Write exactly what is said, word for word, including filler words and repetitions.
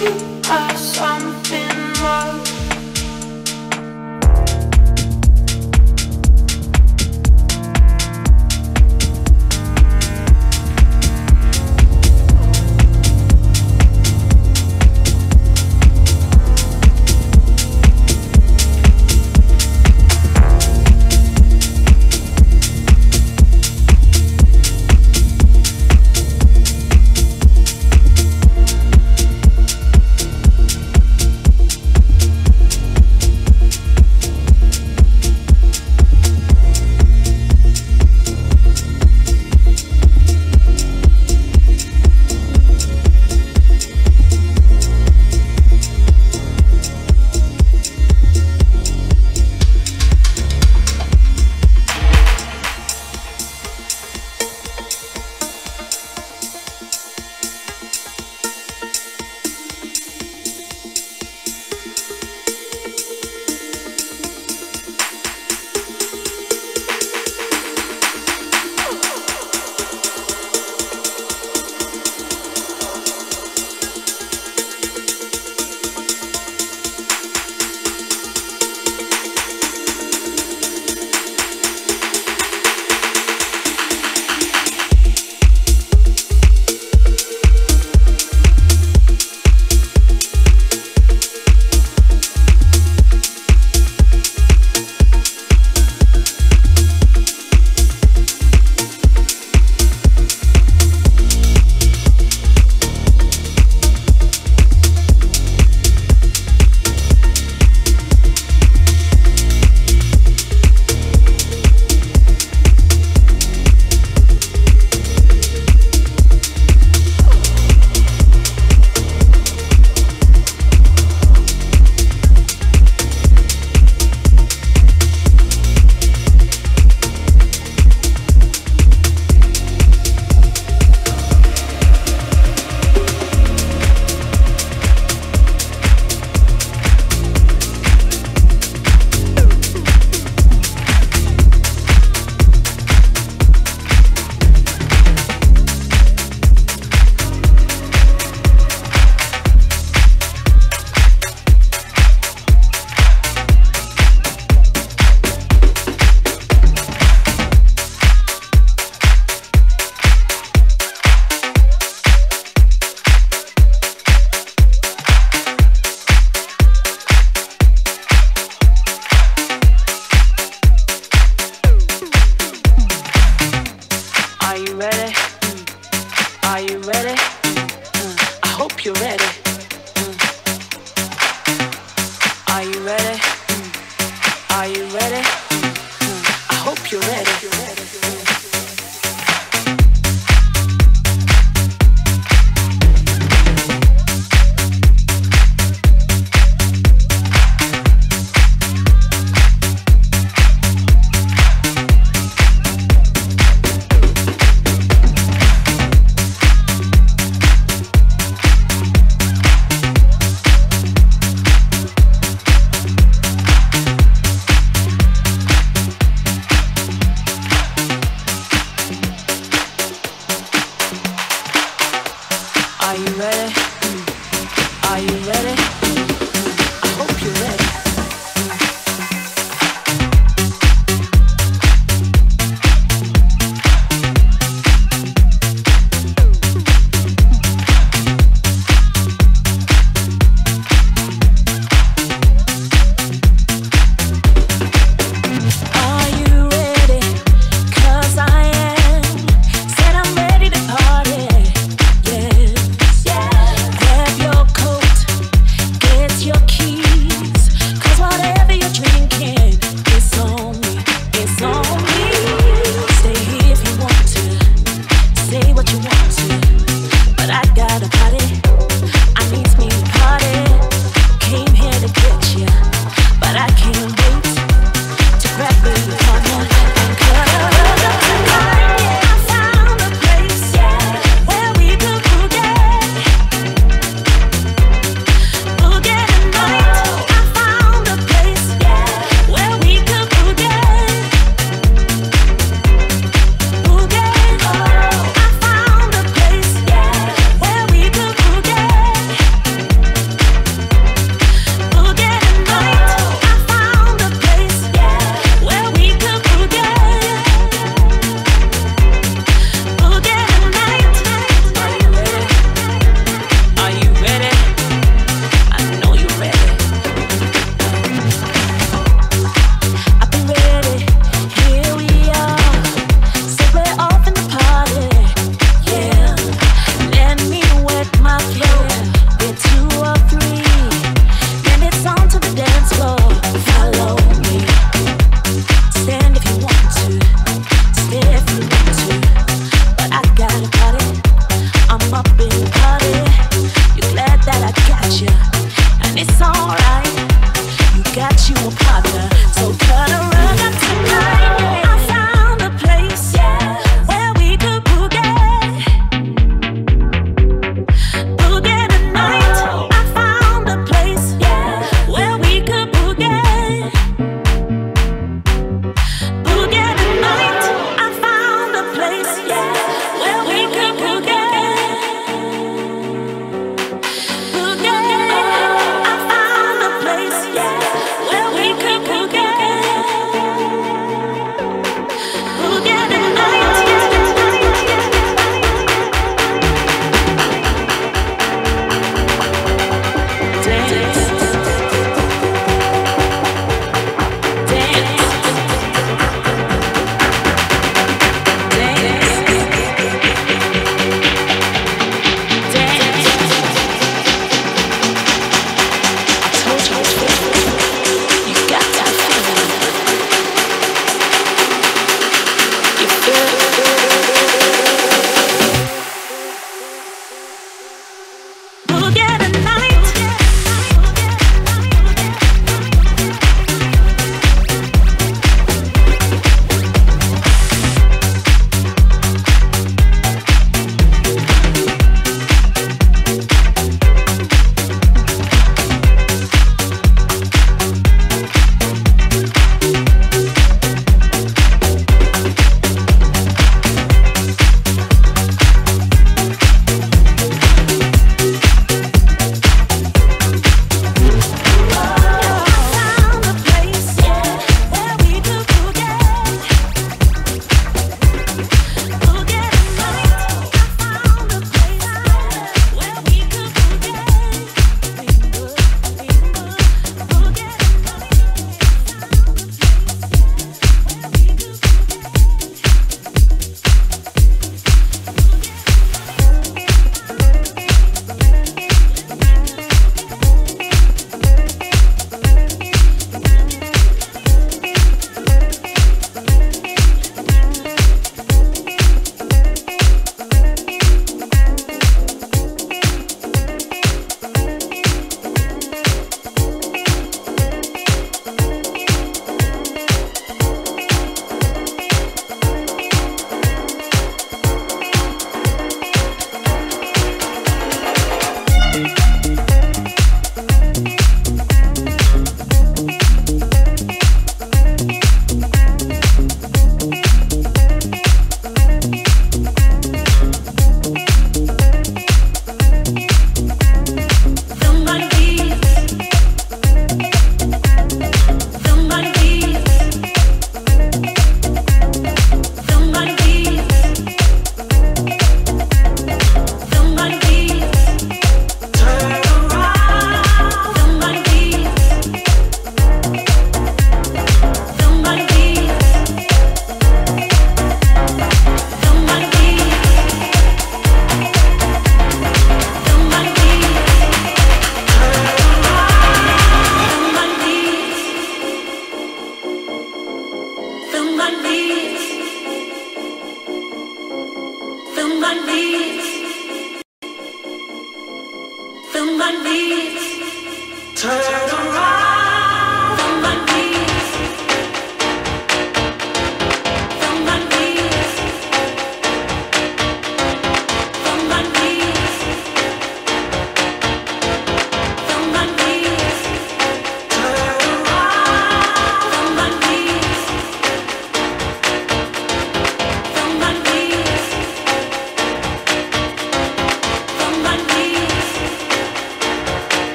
you are something more. Feel my knees turn around.